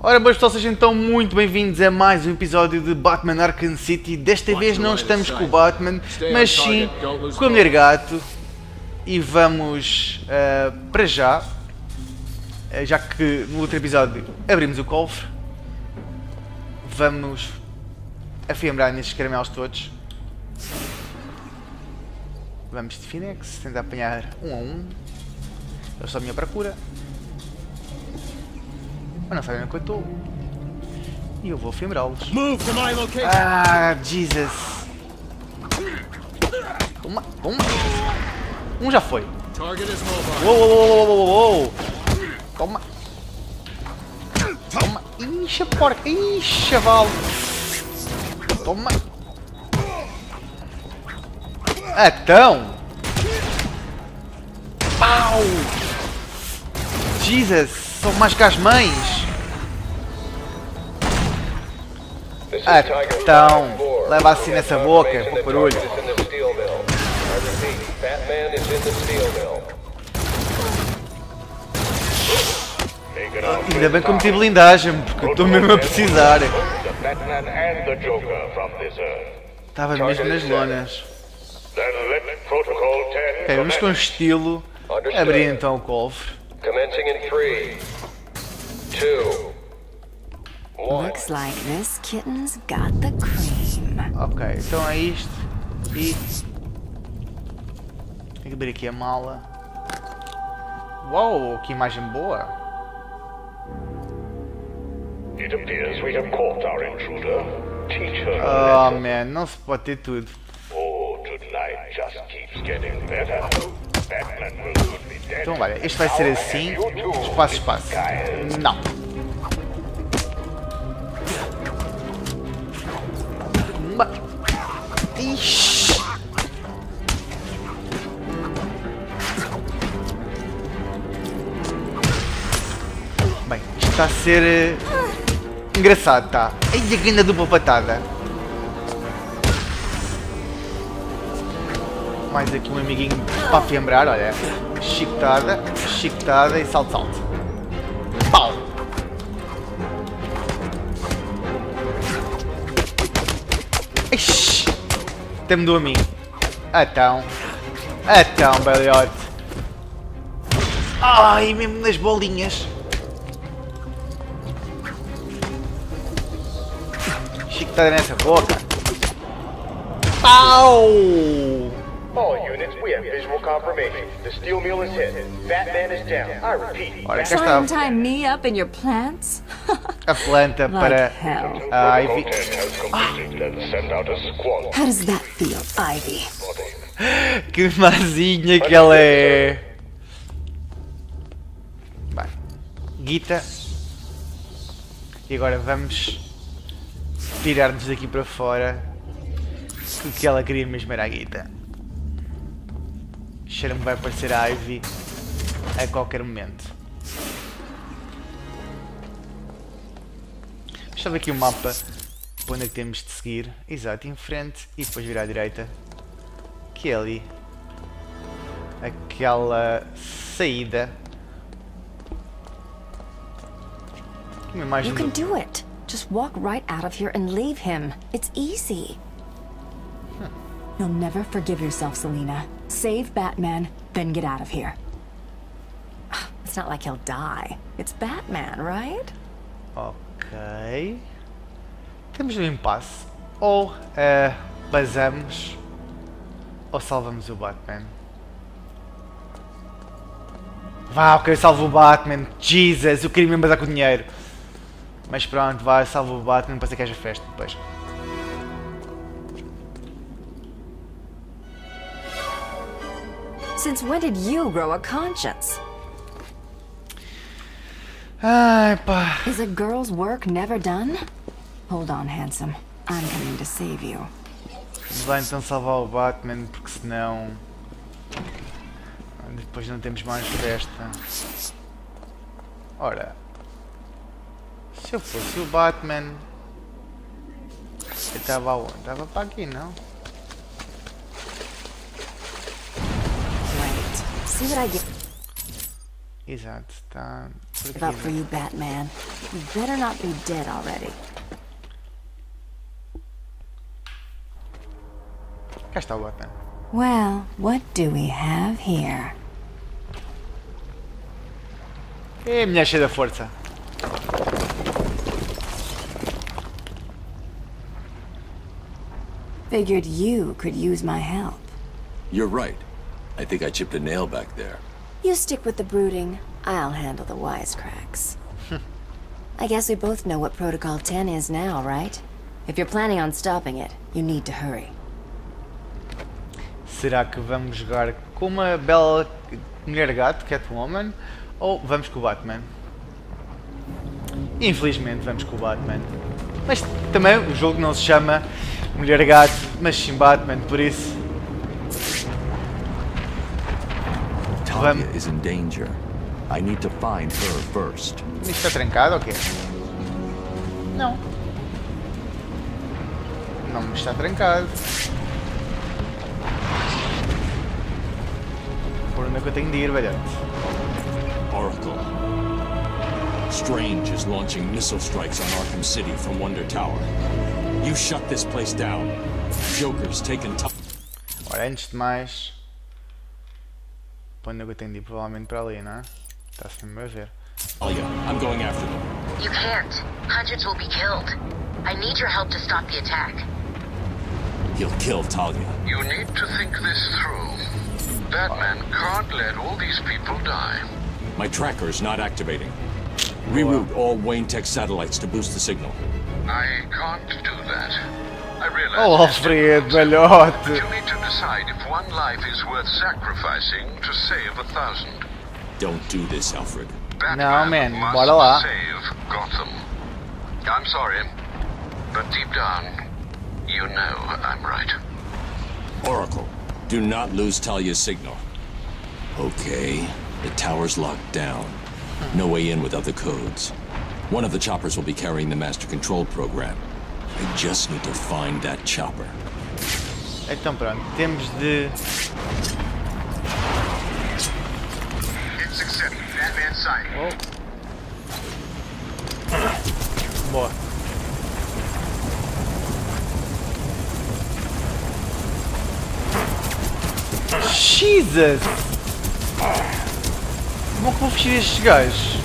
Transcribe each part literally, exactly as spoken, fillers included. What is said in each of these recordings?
Ora, boas pessoas, sejam então muito bem-vindos a mais um episódio de Batman Arkham City. Desta vez não estamos com o Batman, mas sim com a mulher gato. E vamos uh, para já, já que no outro episódio abrimos o cofre, vamos afiembrar nestes caramelos todos. Vamos de Phinex, tentar apanhar um a um. Eles são a minha procura. Mas não sabem onde eu estou. E eu vou filmá-los. Ah, Jesus! Toma, toma! Um já foi! Uou, uou, uou, uou, uou! Toma! Toma! Ixi, porca! Ixi, chaval! Toma! Então! Pau! Jesus! São mais que as mães! Ah, então! Leva assim nessa boca, com barulho! Ainda bem que eu meti blindagem, porque eu estou mesmo a precisar! Estava mesmo nas lonas! Ok, vamos com estilo abrir então o cofre. Commencing in three, two, one. Looks like this kitten's got the cream. Ok, então é isto. E tem que abrir aqui a mala. Uau, que imagem boa! It appears we have caught our intruder. Teach her. Oh man, não se pode ter tudo. Oh, tonight just keeps getting better. Então olha, este vai ser assim, espaço, espaço. Não. Uma. Ixi. Bem, isto está a ser uh, engraçado, tá? Ai, a grande dupla patada. Mais aqui um amiguinho para fiambrar, olha. Chicotada, chicotada e salto, salto. Pau! Ixi! Até me doa a mim. Então. Então, beliote. Ai, mesmo nas bolinhas. Chicotada nessa boca. Pau! Olha, cá está a planta para a Ivy. Que mazinha que ela é! Bem, guita. E agora vamos tirar-nos daqui para fora. O que ela queria mesmo era a guita. Cheira-me vai aparecer a Ivy a qualquer momento. Deixa eu ver aqui o mapa para onde é que temos de seguir. Exato, em frente e depois virar à direita. Que é ali. Aquela saída. Uma imagem do... Você pode fazer isso. Just walk right out of here and leave him. It's easy. You'll never forgive yourself, Selina. Save Batman, then get out of here. It's not like he'll die. It's Batman, right? Ok. Temos um impasse. Ou uh, basamos, ou salvamos o Batman. Vá, ok, salvo o Batman. Jesus, eu queria mesmo bazar com o dinheiro. Mas pronto, vai, salvo o Batman, para que haja festa depois. Since when did you grow a conscience? Ai, pá. Is a girl's work never done? Hold on, handsome. I'm coming to save you. Vamos lá então salvar o Batman, porque senão depois não temos mais festa. Ora, se eu fosse o Batman, eu estava onde? Estava para aqui, não? Exato, está por aqui. About for you, Batman. You better not be dead already. Cá está o Batman. Well, what do we have here? É, minha cheia da força. Figured you could use my help. You're right. I think I chipped a nail back there. You stick with the brooding. I'll handle the wisecracks. I guess we both know what Protocol ten is now, right? If you're planning on stopping it, you need to hurry. Será que vamos jogar com uma bela mulher gato, Catwoman, ou vamos com o Batman? Infelizmente vamos com o Batman. Mas também o jogo não se chama mulher gato, mas sim Batman, por isso... Talia is in danger. I need to find her first. Isto está trancado ou quê? Não. Não me está trancado. Por onde é que eu tenho de ir, velhote? Oracle. Strange is launching missile strikes on Arkham City from Wonder Tower. You shut this place down. Joker's taken top. Ora, antes de mais, por onde é que eu tenho de ir? Provavelmente para ali, não é? That's me ver. Oh yeah, I'm going after them. You can't. Hundreds will be killed. I need your help to stop the attack. You'll kill Talia. You need to think this through. Batman can't let all these people die. My tracker's not activating. Reroute all WayneTech satellites to boost the signal. I can't do that. I realize. Oh, Alfred, velhote. You need to decide if one life is worth sacrificing to save a thousand. Don't do this, Alfred. No, man, bora lá. Save Gotham. I'm sorry, but deep down, you know I'm right. Oracle, do not lose Talia's signal. Okay, the tower's locked down. No way in without the codes. One of the choppers will be carrying the master control program. I just need to find that chopper. Então pronto, temos de... Oh. Boa. Jesus! Como é que vou fugir estes gajos?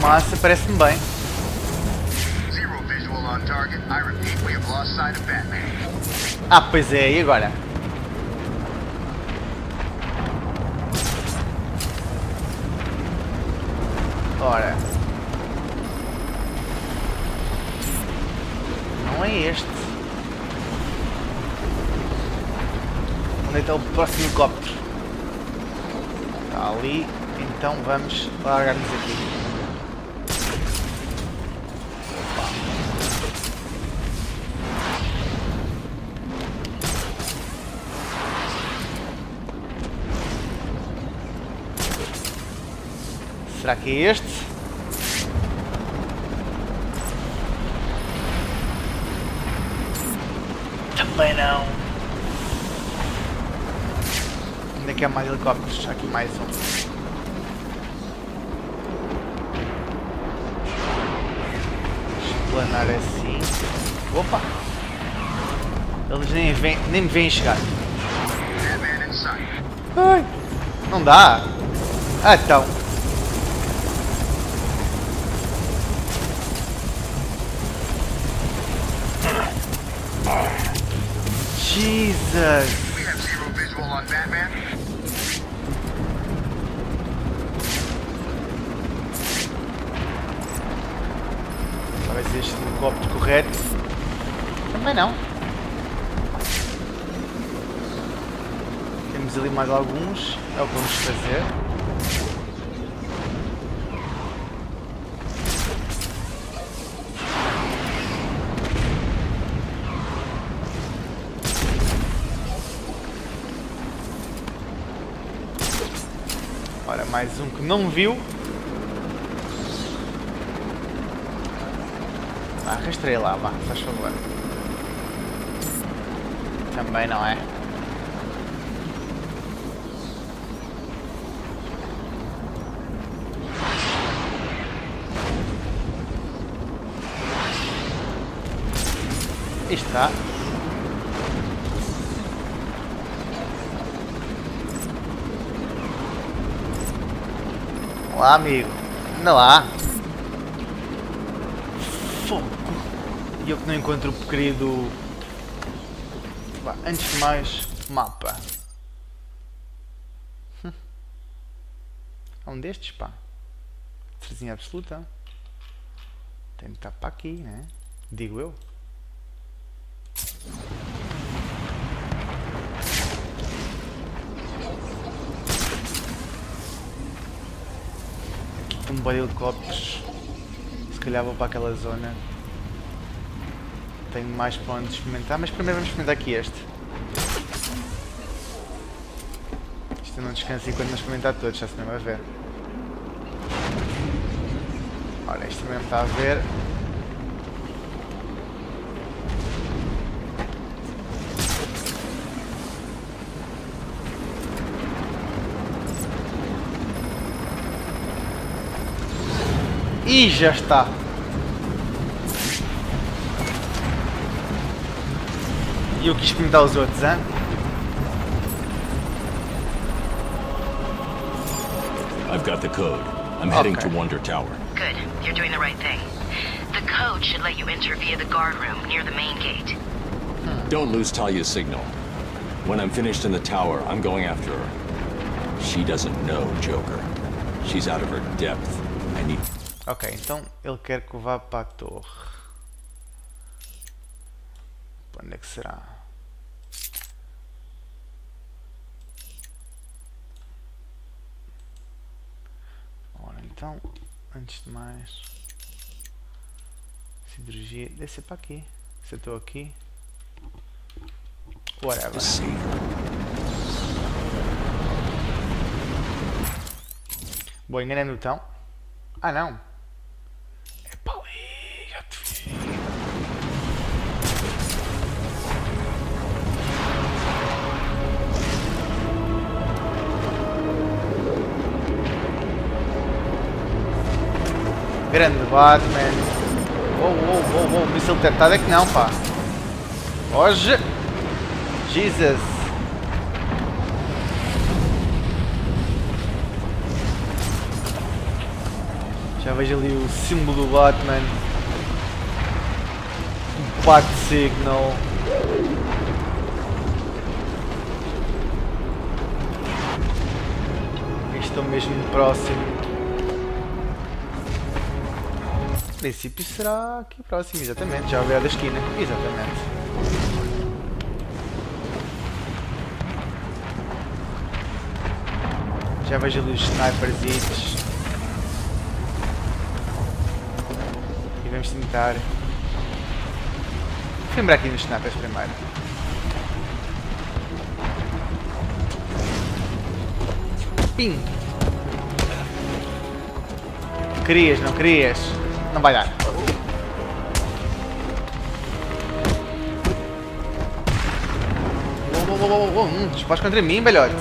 Massa, parece-me bem. Ah, pois é, e agora? Ora. Não é este. Onde é que está o próximo helicóptero? Está ali, então vamos largar-nos aqui. Será que é este? Também não. Ainda que há mais helicópteros. Aqui mais um. Explanar assim. Opa! Eles nem, vem, nem me vêm chegar. Ai! Não dá! Ah, então. Jesus! We have zero visual on Batman. Talvez este helicóptero correto. Também não. Temos ali mais alguns. É o que vamos fazer. Ora, mais um que não viu. Ah, arrastrei lá, vá, faz favor. Também não é. Está. Olá, amigo. Anda lá. Fogo. E eu que não encontro o querido... Bah, antes de mais, mapa. Hum. É um destes, pá. Certeza absoluta. Tem que estar para aqui, né? Digo eu. Um baril de copos. Se calhar vou para aquela zona. Tenho mais para onde experimentar, mas primeiro vamos experimentar aqui este. Isto não descansa enquanto não experimentar todos, já se não vai ver. Ora, isto mesmo está a ver. E já está. E eu quis pintar os outros, hein? I've got the code. I'm heading to Wonder Tower. Good. You're doing the right thing. The code should let you enter via the guard room near the main gate. Don't lose Talia's signal. When I'm finished in the tower, I'm going after her. She doesn't know Joker. She's out of her depth. I need... Ok, então ele quer que eu vá para a torre. Para onde é que será? Ora então, antes de mais, cirurgia, descer para aqui. Se eu estou aqui, whatever. Bom, enganando então. Ah não. Grande Batman. Oh, oh, oh, oh. Missile detectado é que não, pá. Hoje. Jesus. Já vejo ali o símbolo do Batman. O Bat Signal. Estou mesmo próximo. O princípio será aqui próximo, exatamente, já ao virar da esquina, exatamente. Já vejo ali os sniperzitos. E vamos tentar... Vou lembrar aqui nos snipers primeiro. Pim! Querias, não querias? Não vai dar. Oh, oh, oh, oh, oh. Despacho contra mim, belhote.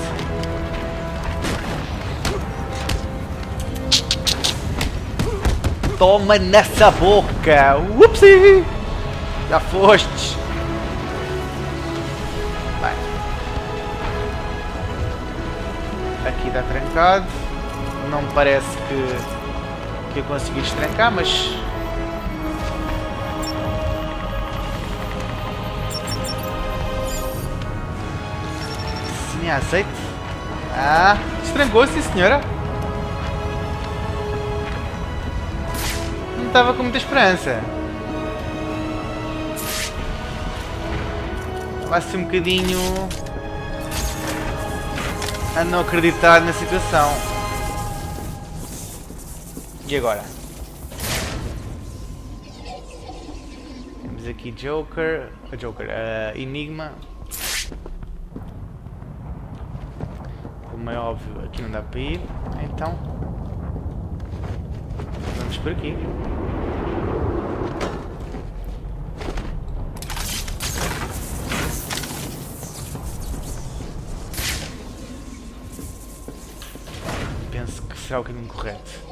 Toma nessa boca. Upsi. Já foste. Vai. Aqui está trancado. Não me parece que... que eu consegui destrancar, mas... Sim, aceito. Ah, destrancou, sim senhora. Não estava com muita esperança. Vai-se um bocadinho... a não acreditar na situação. E agora? Temos aqui Joker... Uh, Joker... Uh, Enigma... Como como é óbvio, aqui não dá para ir, então vamos por aqui. Penso que será o caminho correto.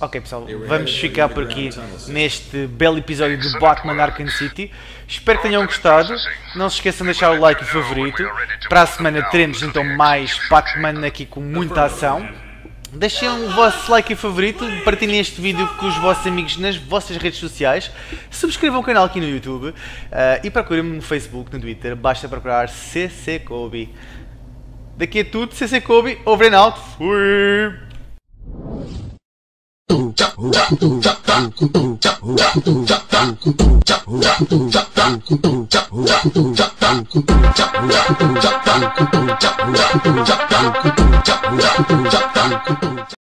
Ok pessoal, vamos ficar por aqui neste belo episódio de Batman Arkham City. Espero que tenham gostado. Não se esqueçam de deixar o like e o favorito. Para a semana teremos então mais Batman aqui com muita ação. Deixem o vosso like e favorito, partilhem este vídeo com os vossos amigos nas vossas redes sociais, subscrevam o canal aqui no YouTube uh, e procurem-me no Facebook, no Twitter, basta procurar C. C. Kobe. Daqui é tudo, C. C. Kobe, over and out, fui!